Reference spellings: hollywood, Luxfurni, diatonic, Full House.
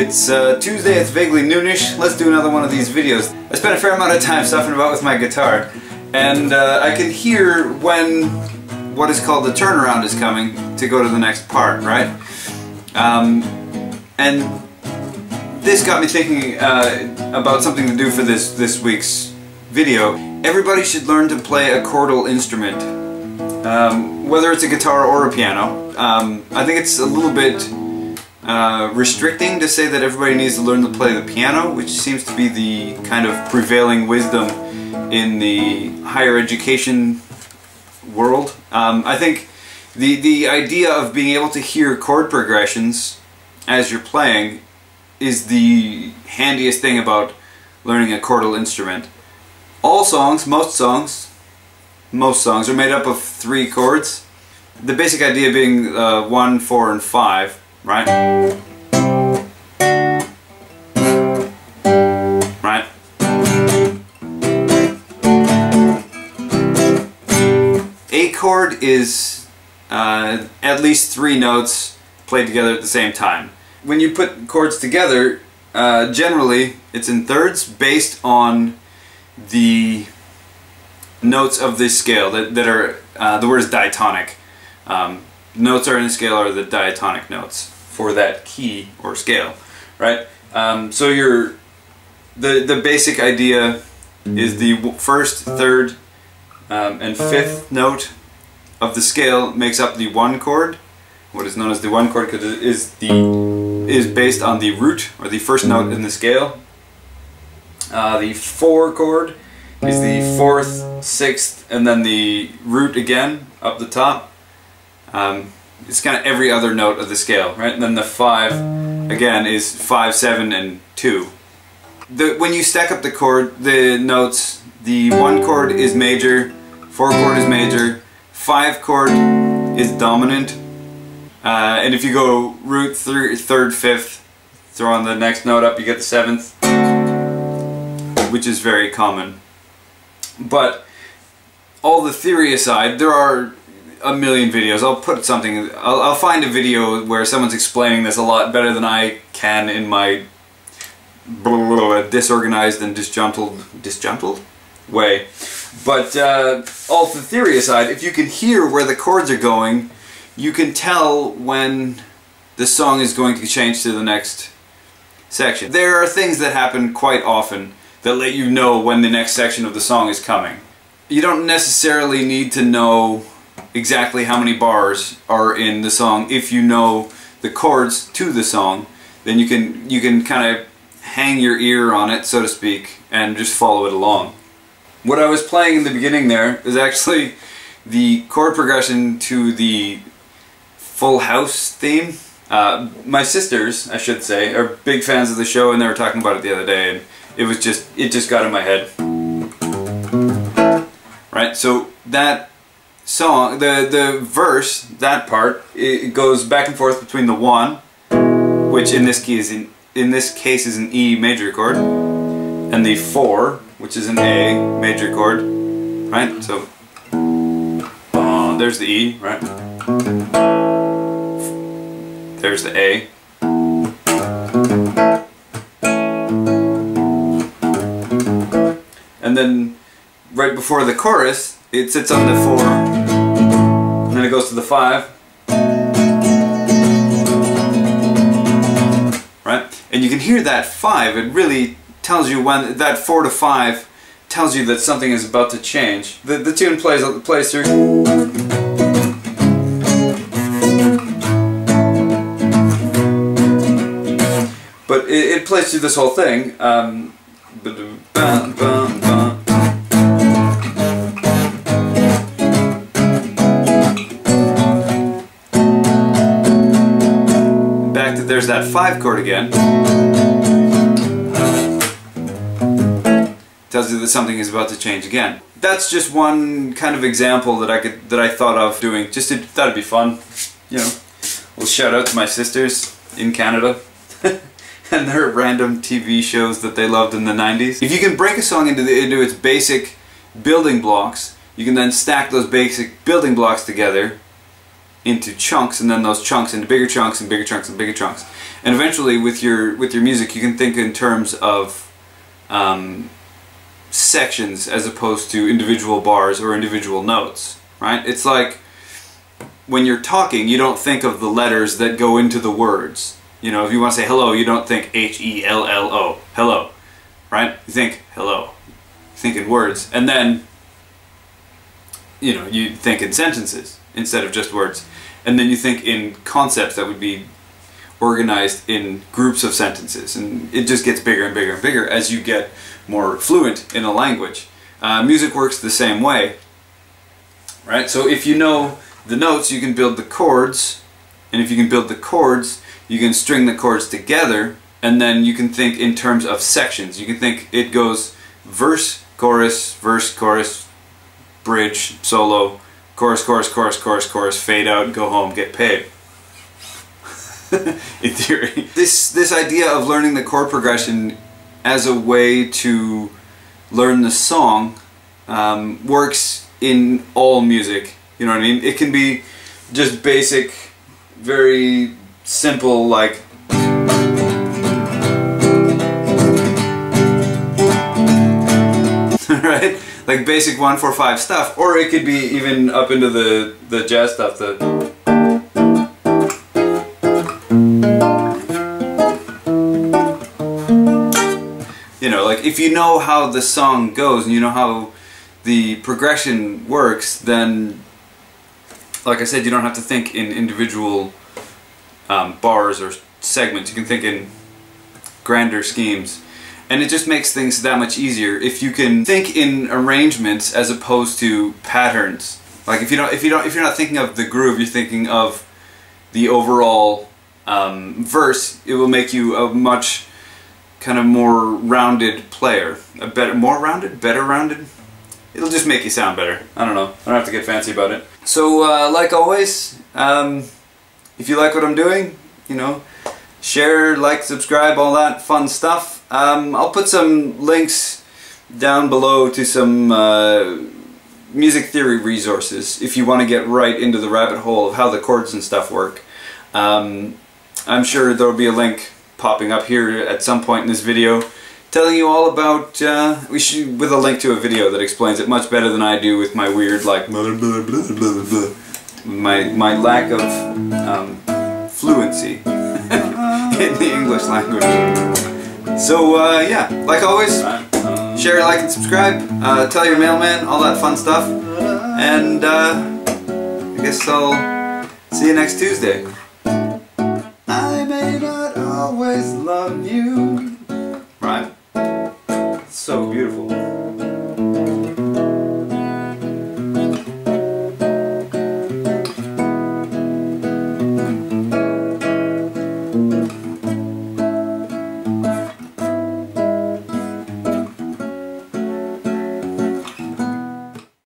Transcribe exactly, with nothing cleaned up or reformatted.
It's uh, Tuesday, it's vaguely noonish. Let's do another one of these videos. I spent a fair amount of time stuffing about with my guitar, and uh, I can hear when what is called the turnaround is coming to go to the next part, right? Um, and this got me thinking uh, about something to do for this, this week's video. Everybody should learn to play a chordal instrument, um, whether it's a guitar or a piano. Um, I think it's a little bit Uh, restricting to say that everybody needs to learn to play the piano, which seems to be the kind of prevailing wisdom in the higher education world. Um, I think the, the idea of being able to hear chord progressions as you're playing is the handiest thing about learning a chordal instrument. All songs, most songs, most songs are made up of three chords. The basic idea being uh, one, four, and five. Right? Right? A chord is uh, at least three notes played together at the same time. When you put chords together, uh, generally it's in thirds based on the notes of this scale that, that are, uh, the word is diatonic. Um, Notes are in the scale are the diatonic notes for that key or scale, right? Um, so your the the basic idea is the first, third, um, and fifth note of the scale makes up the one chord. What is known as the one chord is the is based on the root or the first note in the scale. Uh, the four chord is the fourth, sixth, and then the root again up the top. Um, it's kind of every other note of the scale, right? And then the five, again, is five, seven, and two. The, when you stack up the chord, the notes, the one chord is major, four chord is major, five chord is dominant, uh, and if you go root, thir third, fifth, throw on the next note up, you get the seventh, which is very common. But all the theory aside, there are a million videos. I'll put something, I'll, I'll find a video where someone's explaining this a lot better than I can in my blah, blah, blah, disorganized and disjuntled, disjuntled way. But uh, all the theory aside, if you can hear where the chords are going, you can tell when the song is going to change to the next section. There are things that happen quite often that let you know when the next section of the song is coming. You don't necessarily need to know exactly how many bars are in the song. If you know the chords to the song, then you can you can kind of hang your ear on it, so to speak, and just follow it along. What I was playing in the beginning there is actually the chord progression to the Full House theme. Uh, my sisters, I should say, are big fans of the show, and they were talking about it the other day, and it was just it just got in my head. Right, so that song, the, the verse, that part, it goes back and forth between the one, which in this key is in, in this case is an E major chord, and the four, which is an A major chord, right? So, uh, there's the E, right? There's the A. And then, right before the chorus, it sits on the four, and then it goes to the five, right? And you can hear that five. It really tells you when that four to five tells you that something is about to change. The the tune plays plays through, but it, it plays through this whole thing. Um, There's that five chord again. Tells you that something is about to change again. That's just one kind of example that I could that I thought of doing. Just to, thought it'd be fun, you know. Well, shout out to my sisters in Canada and their random T V shows that they loved in the nineties. If you can break a song into the, into its basic building blocks, you can then stack those basic building blocks together into chunks, and then those chunks into bigger chunks and bigger chunks and bigger chunks. And eventually, with your with your music, you can think in terms of um, sections as opposed to individual bars or individual notes, right? It's like when you're talking, you don't think of the letters that go into the words. You know, if you want to say hello, you don't think H E L L O, hello, right? You think hello, you think in words, and then, you know, you think in sentences instead of just words. And then you think in concepts that would be organized in groups of sentences, and it just gets bigger and bigger and bigger as you get more fluent in a language. Uh, music works the same way, right? So if you know the notes, you can build the chords, and if you can build the chords, you can string the chords together, and then you can think in terms of sections. You can think it goes verse, chorus, verse, chorus, bridge, solo, chorus, chorus, chorus, chorus, chorus, fade out, go home, get paid. In theory. This, this idea of learning the chord progression as a way to learn the song um, works in all music, you know what I mean? It can be just basic, very simple, like right? Like basic one, four, five stuff, or it could be even up into the, the jazz stuff, the if you know how the song goes and you know how the progression works, then, like I said, you don't have to think in individual um, bars or segments. You can think in grander schemes. And it just makes things that much easier if you can think in arrangements as opposed to patterns. Like if you don't, if you don't, if you're not thinking of the groove, you're thinking of the overall um, verse. It will make you a much kind of more rounded player. A better, more rounded? Better rounded? It'll just make you sound better. I don't know. I don't have to get fancy about it. So, uh, like always, um, if you like what I'm doing, you know, share, like, subscribe, all that fun stuff. Um, I'll put some links down below to some uh, music theory resources if you want to get right into the rabbit hole of how the chords and stuff work. Um, I'm sure there'll be a link popping up here at some point in this video, telling you all about uh, we should with a link to a video that explains it much better than I do with my weird, like, blah, blah, blah, blah, blah, my my lack of um, fluency in the English language. So uh, yeah, like always, share, like, and subscribe. Uh, tell your mailman, all that fun stuff, and uh, I guess I'll see you next Tuesday.